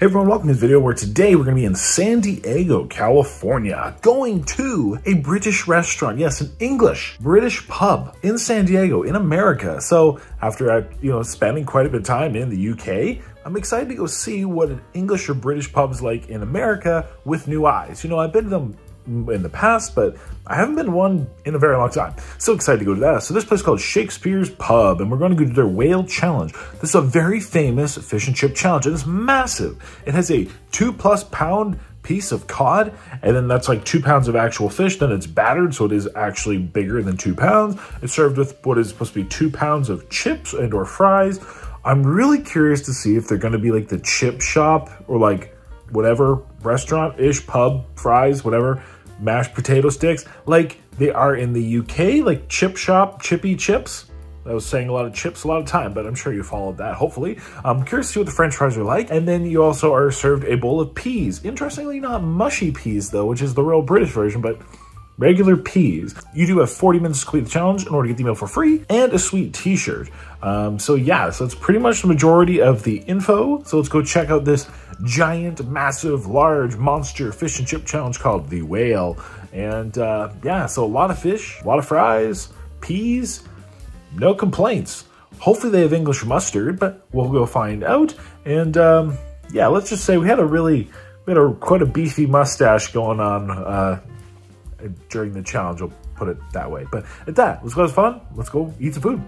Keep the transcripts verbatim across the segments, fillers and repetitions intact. Hey everyone, welcome to this video where today we're going to be in San Diego, California, going to a British restaurant. Yes, an English British pub in San Diego, in America. So after I, you know, spending quite a bit of time in the U K, I'm excited to go see what an English or British pub's like in America with new eyes. You know, I've been to them in the past, but I haven't been to one in a very long time. So excited to go to that. So this place is called Shakespeare's Pub, and we're going to go to their whale challenge. This is a very famous fish and chip challenge, and it's massive. It has a two plus pound piece of cod, and then that's like two pounds of actual fish. Then it's battered, so it is actually bigger than two pounds. It's served with what is supposed to be two pounds of chips and or fries. I'm really curious to see if they're going to be like the chip shop or like whatever restaurant-ish, pub, fries, whatever, mashed potato sticks, like they are in the U K, like chip shop, chippy chips. I was saying a lot of chips a lot of time, but I'm sure you followed that, hopefully. I'm curious to see what the French fries are like. And then you also are served a bowl of peas. Interestingly, not mushy peas, though, which is the real British version, but regular peas. You do have forty minutes to complete the challenge in order to get the meal for free and a sweet t-shirt. Um, so yeah, so that's pretty much the majority of the info. So let's go check out this giant, massive, large monster fish and chip challenge called the whale. And uh, yeah, so a lot of fish, a lot of fries, peas, no complaints. Hopefully they have English mustard, but we'll go find out. And um, yeah, let's just say we had a really, we had a, quite a beefy mustache going on uh, during the challenge, I'll put it that way. But at that, let's go have fun. Let's go eat some food.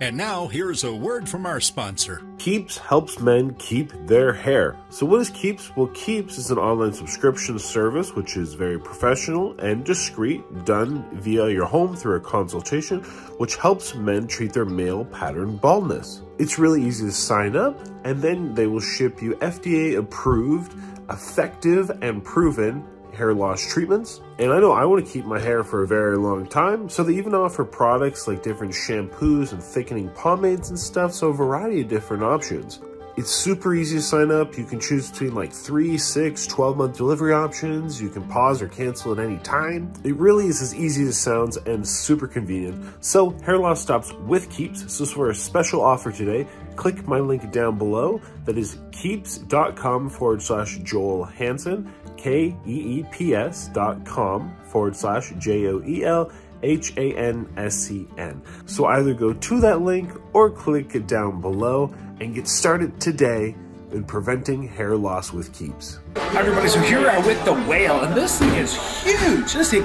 And now here's a word from our sponsor. Keeps helps men keep their hair. So what is Keeps? Well, Keeps is an online subscription service which is very professional and discreet, done via your home through a consultation, which helps men treat their male pattern baldness. It's really easy to sign up, and then they will ship you F D A approved, effective and proven hair loss treatments. And I know I want to keep my hair for a very long time, so they even offer products like different shampoos and thickening pomades and stuff, so a variety of different options. It's super easy to sign up. You can choose between like three, six, twelve month delivery options. You can pause or cancel at any time. It really is as easy as it sounds and super convenient. So hair loss stops with Keeps. So for a special offer today, click my link down below. That is keeps.com forward slash Joel Hansen. K E E P S dot com forward slash J O E L H A N S E N. So either go to that link or click it down below and get started today in preventing hair loss with Keeps. Hi everybody, so here we are with the whale, and this thing is huge. This thing,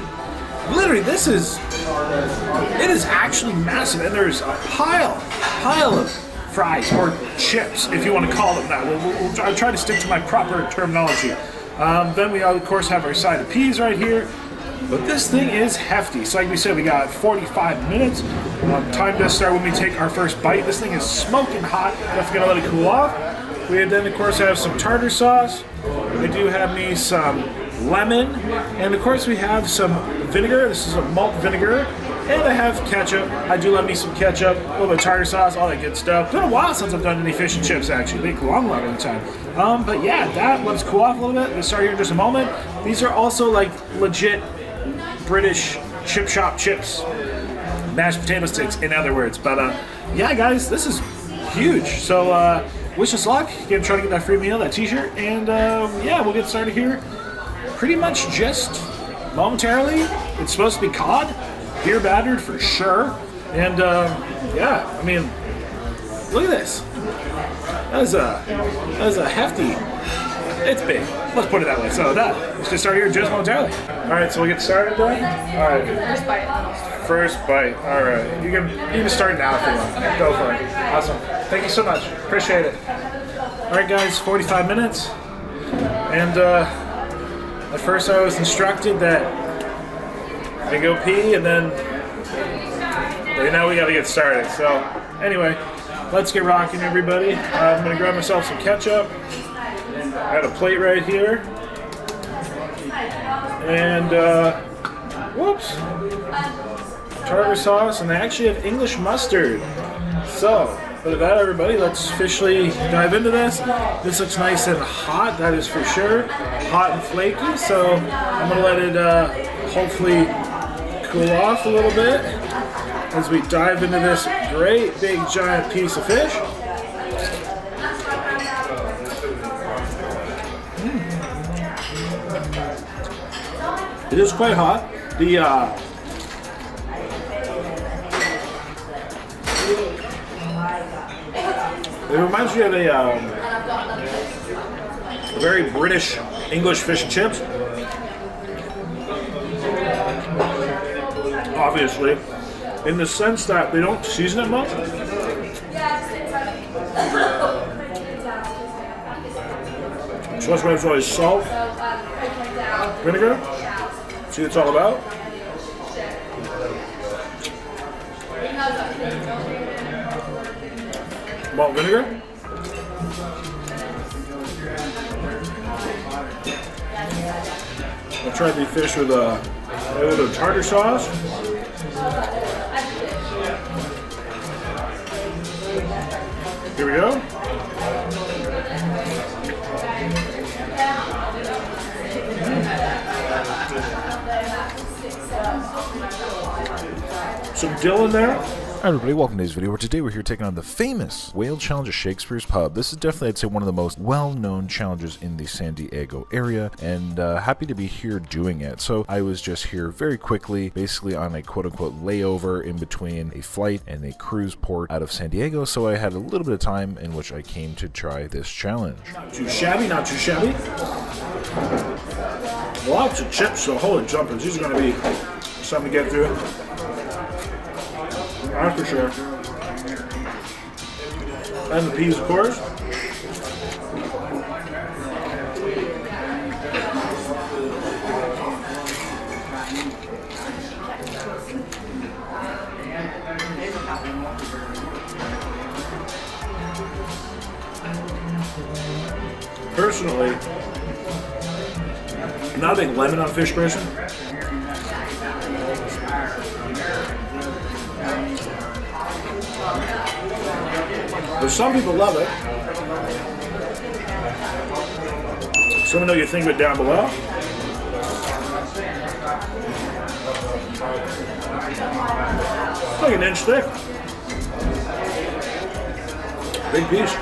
literally this is, it is actually massive, and there's a pile, pile of fries or chips, if you want to call them that. We'll, we'll, we'll, I'll try to stick to my proper terminology. Um, then we of course have our side of peas right here, but this thing is hefty. So like we said, we got forty-five minutes. Um, time to start when we take our first bite. This thing is smoking hot. Definitely gonna let it cool off. We then of course have some tartar sauce. I do have me some lemon, and of course we have some vinegar. This is a malt vinegar, and I have ketchup. I do love me some ketchup, a little bit of tartar sauce, all that good stuff. It's been a while since I've done any fish and chips, actually. Like a long, long time. Um, but yeah, that let's cool off a little bit. We'll start here in just a moment. These are also like legit British chip shop chips, mashed potato sticks, in other words. But uh, yeah, guys, this is huge. So uh, wish us luck. Again, try to get that free meal, that t-shirt, and uh, yeah, we'll get started here. Pretty much just momentarily. It's supposed to be cod. Beer battered for sure, and uh, yeah, I mean, look at this. That is a that is a hefty. It's big. Let's put it that way. So that let's just start here just momentarily. All right, so we get started then. All right. First bite. First bite. All right. You can you can start now if you want. Go for it. Awesome. Thank you so much. Appreciate it. All right, guys. forty-five minutes, and uh, at first I was instructed that they go pee, and then okay, now we gotta get started. So anyway, let's get rocking, everybody. Uh, I'm gonna grab myself some ketchup. I got a plate right here, and uh, whoops, tartar sauce, and they actually have English mustard. So with that, everybody, let's officially dive into this. This looks nice and hot, that is for sure, hot and flaky. So I'm gonna let it uh, hopefully cool off a little bit as we dive into this great big giant piece of fish. It is quite hot. The uh, it reminds me of a, um, a very British English fish and chips. Obviously, in the sense that they don't season it much. So that's why it's always salt, vinegar. See what it's all about. Malt vinegar. I tried the fish with a, a little tartar sauce. Here we go. Some dill in there. Hi everybody, welcome to this video where today we're here taking on the famous whale challenge at Shakespeare's Pub. This is definitely, I'd say, one of the most well-known challenges in the San Diego area, and uh, happy to be here doing it. So I was just here very quickly, basically on a quote-unquote layover in between a flight and a cruise port out of San Diego, so I had a little bit of time in which I came to try this challenge. Not too shabby, not too shabby. Lots of chips, so holy jumpers, these are going to be something to get through. That's for sure. And the peas, of course. Personally, I'm not a big lemon on fish person. But some people love it. So let me know what you think of it down below. It's like an inch thick. Big piece.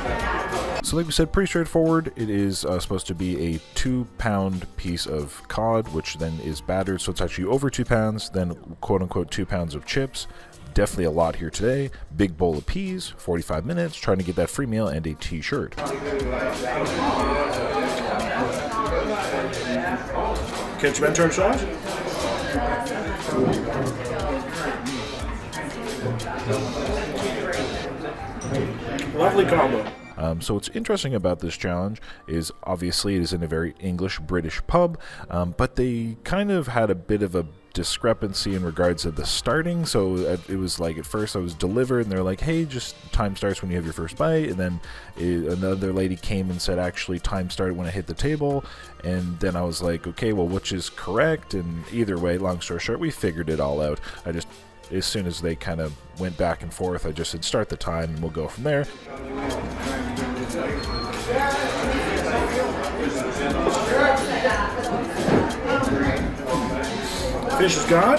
So like we said, pretty straightforward. It is uh, supposed to be a two pound piece of cod, which then is battered, so it's actually over two pounds, then quote unquote two pounds of chips. Definitely a lot here today. Big bowl of peas, forty-five minutes, trying to get that free meal and a t-shirt. Ketchup and turk sauce. Lovely combo. Um, so what's interesting about this challenge is obviously it is in a very English-British pub, um, but they kind of had a bit of a discrepancy in regards to the starting. So it was like at first I was delivered and they're like, hey, just time starts when you have your first bite, and then it, another lady came and said actually time started when I hit the table, and then I was like, okay, well, which is correct? And either way, long story short, we figured it all out. I just, as soon as they kind of went back and forth, I just said start the time and we'll go from there. Fish is gone.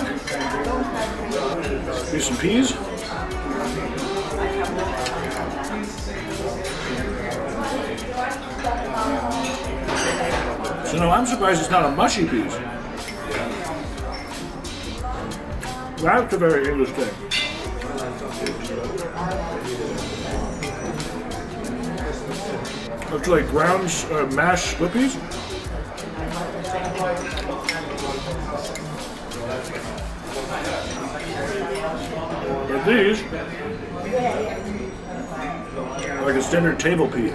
Here's some peas. So no, I'm surprised it's not a mushy peas. That's a very English thing. Looks like ground uh, mashed split peas. But these are like a standard table pea.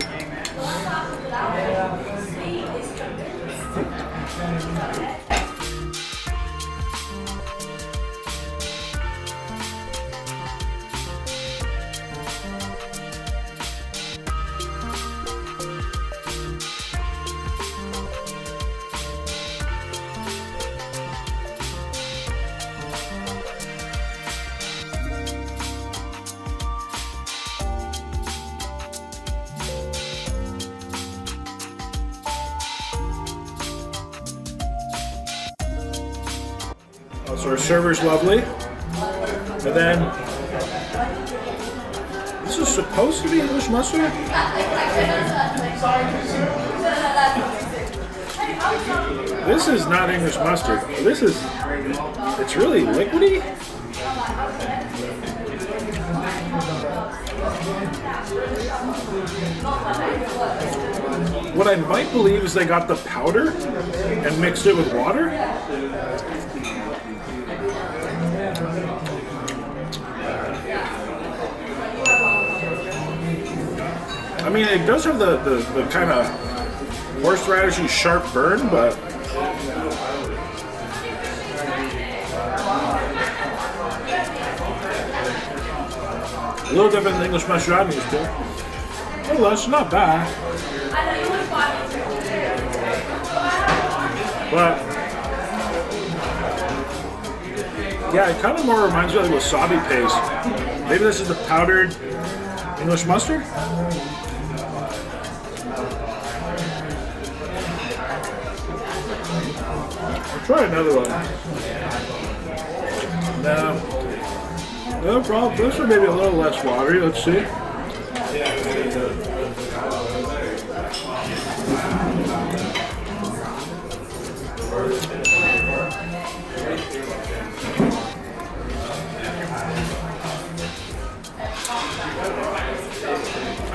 So our server's lovely, and then this is supposed to be English mustard. This is not English mustard. This is, it's really liquidy. What I might believe is they got the powder and mixed it with water. I mean, it does have the, the, the kind of horseradishy sharp burn, but a little different than English mustard I'm used to. Nonetheless, not bad. But yeah, it kind of more reminds me of like wasabi paste. Maybe this is the powdered English mustard. Try another one. No. No problem. This one may be a little less watery. Let's see. I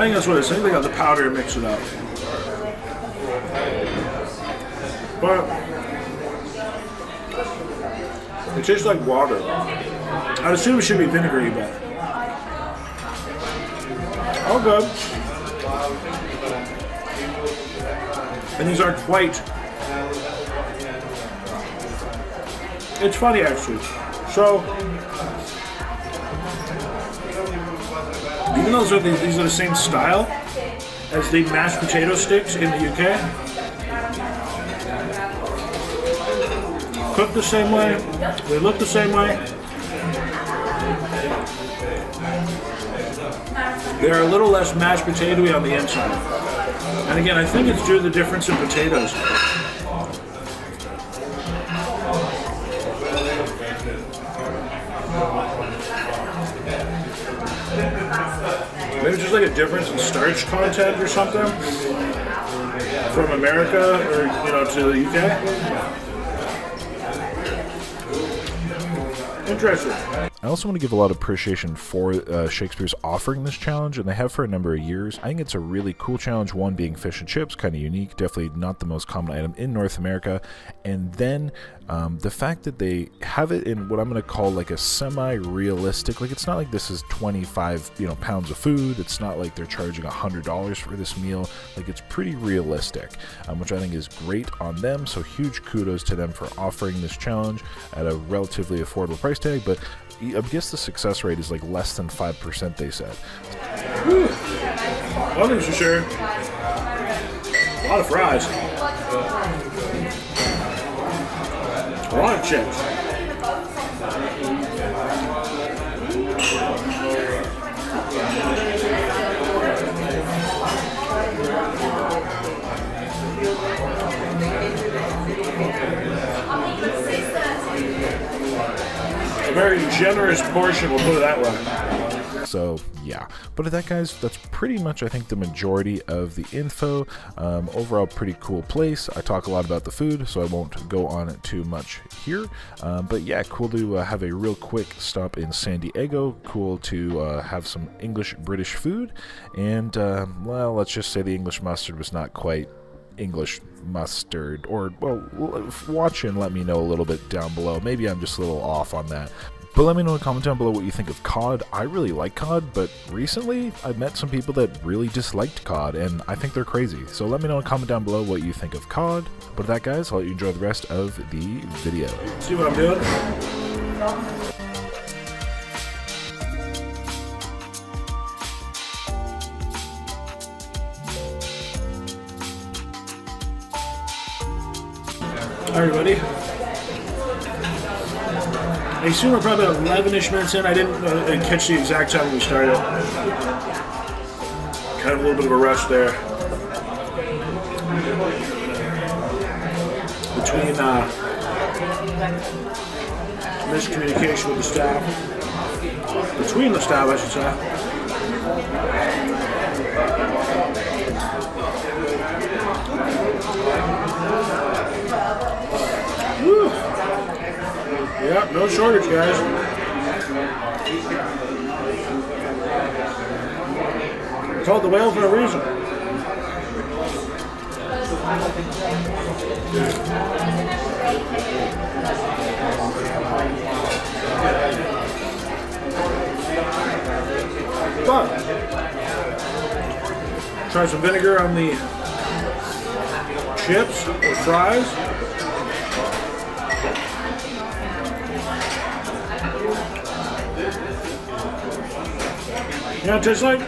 think that's what it's saying. They got the powder and mix it up. But it tastes like water. I assume it should be vinegary, but all good. And these aren't quite. It's funny actually. So even though these, these are the same style as the mashed potato sticks in the U K. Cooked the same way, they look the same way. They're a little less mashed potato-y on the inside. And again, I think it's due to the difference in potatoes. Maybe just like a difference in starch content or something from America or, you know, to the U K. Interesting. I also want to give a lot of appreciation for uh, Shakespeare's offering this challenge, and they have for a number of years. I think it's a really cool challenge, one being fish and chips, kind of unique, definitely not the most common item in North America, and then um, the fact that they have it in what I'm going to call like a semi-realistic, like it's not like this is twenty-five you know pounds of food, it's not like they're charging a hundred dollars for this meal, like it's pretty realistic, um, which I think is great on them, so huge kudos to them for offering this challenge at a relatively affordable price tag, but I guess the success rate is like less than five percent, they said. Whew. Well, that's for sure. A lot of fries. A lot of chips. A very generous portion, we'll put it that way. So, yeah. But that, guys, that's pretty much, I think, the majority of the info. Um, overall, pretty cool place. I talk a lot about the food, so I won't go on it too much here. Um, but, yeah, cool to uh, have a real quick stop in San Diego. Cool to uh, have some English-British food. And, uh, well, let's just say the English mustard was not quite English mustard, or well, watch and let me know a little bit down below. Maybe I'm just a little off on that, but let me know in a comment down below what you think of cod. I really like cod, but recently I've met some people that really disliked cod, and I think they're crazy, so let me know in a comment down below what you think of cod. But with that, guys, I'll let you enjoy the rest of the video. See what I'm doing? Everybody. I assume we're probably eleven-ish minutes in. I didn't uh, catch the exact time we started. Kind of a little bit of a rush there. Between uh, miscommunication with the staff. Between the staff, I should say. No shortage, guys. It's called the whale for a reason. Fun. Try some vinegar on the chips or fries. You know what it tastes like?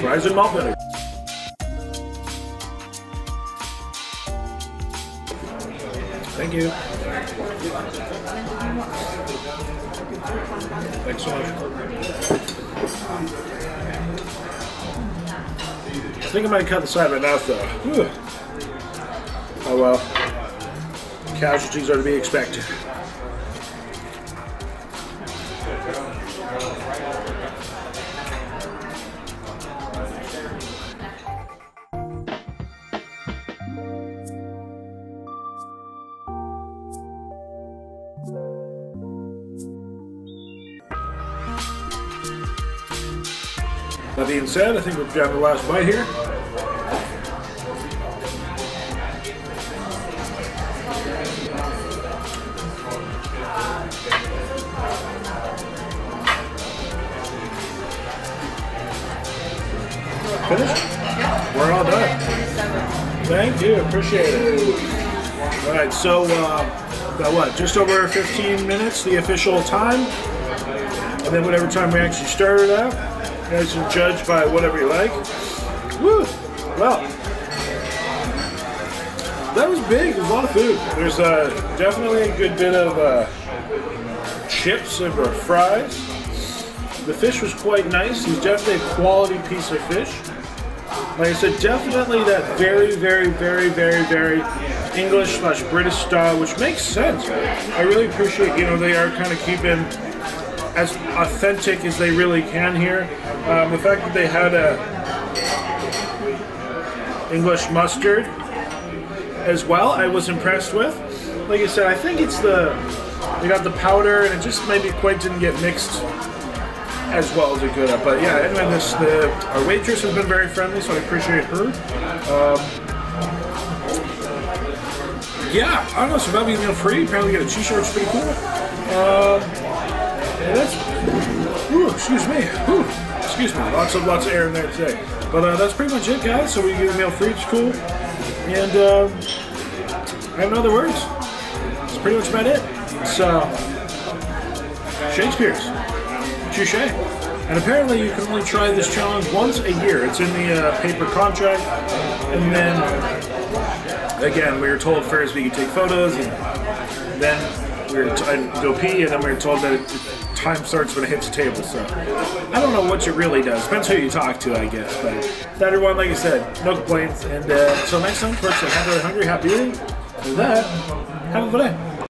Fries and malt vinegar. Thank you. Thanks so much. I think I might cut the side of my mouth though. Whew. Oh well. Casualties are to be expected. That being said, I think we've got the last bite here. Finished? We're all done. Thank you, appreciate it. All right, so uh, about what? Just over fifteen minutes, the official time, and then whatever time we actually started at. You guys can judge by whatever you like. Woo! Well, that was big. There's a lot of food. There's uh, definitely a good bit of uh, chips and fries. The fish was quite nice. It was definitely a quality piece of fish. Like I said, definitely that very, very, very, very, very English slash British style, which makes sense. I really appreciate, you know, they are kind of keeping as authentic as they really can here. Um, the fact that they had a English mustard as well, I was impressed with. Like I said, I think it's the, they got the powder and it just maybe quite didn't get mixed as well as it could have. But yeah, anyway, this, the, our waitress has been very friendly, so I appreciate her. Um, yeah, I don't know, so that'll be meal free. Apparently got a t-shirt, it's pretty cool. Uh, That's, ooh, excuse me, ooh, excuse me, lots of lots of air in there today. But uh, that's pretty much it, guys. So we get a meal free, it's cool. And um, I have no other words. That's pretty much about it. It's uh, Shakespeare's, touché. And apparently you can only try this challenge once a year. It's in the uh, paper contract. And then, again, we were told first we could take photos, and then we were t I'd go pee, and then we were told that it, the time starts when it hits the table, so I don't know what it really does. Depends who you talk to, I guess, but that everyone, like I said, no complaints, and uh, until next time, for us, happy, hungry, happy eating, and with that, have a good day.